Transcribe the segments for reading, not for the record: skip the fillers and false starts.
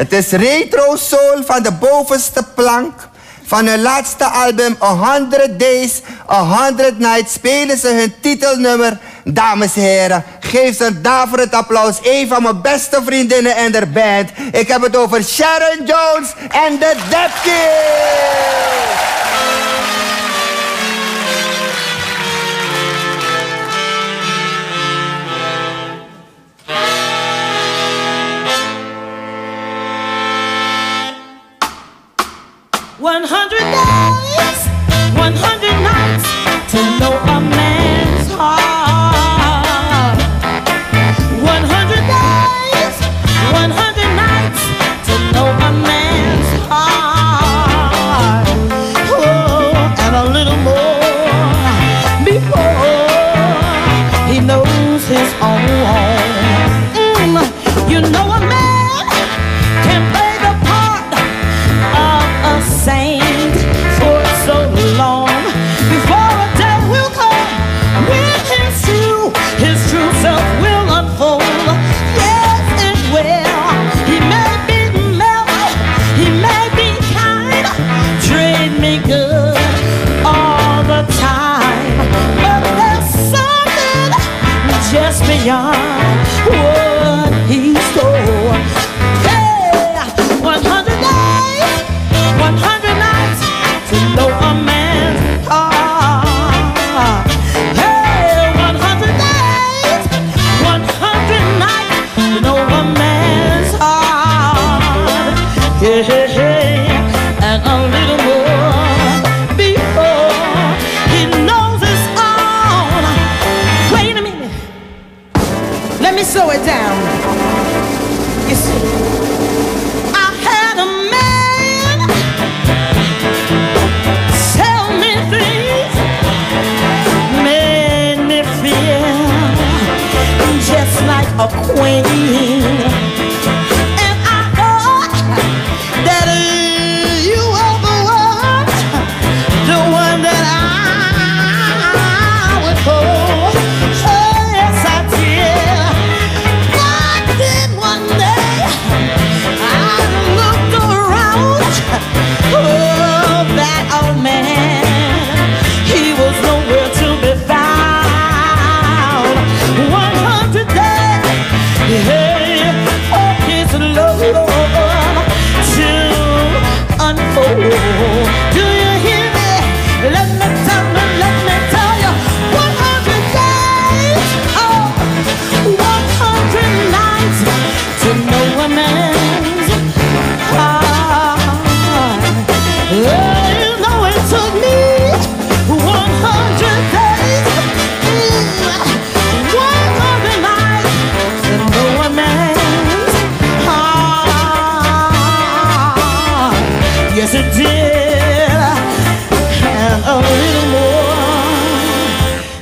Het is retro soul van de bovenste plank. Van hun laatste album 100 Days, 100 Nights spelen ze hun titelnummer. Dames en heren, geef ze een daverend applaus. Een van mijn beste vriendinnen en haar band. Ik heb het over Sharon Jones en de Dapkies.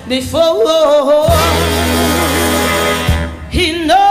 Before he knows.